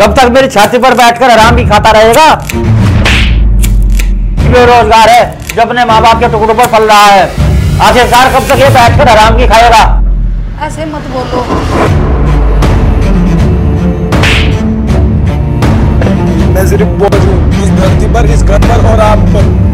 कब तक मेरी छाती पर बैठकर आराम भी खाता रहेगा? बेरोजगार है जो अपने माँ बाप के टुकड़ों पर पल रहा है, आखिरकार कब तक ये बैठकर आराम की खाएगा? ऐसे मत बोलो। मैं सिर्फ बोझ हूँ इस धरती पर, इस घर पर और आप पर।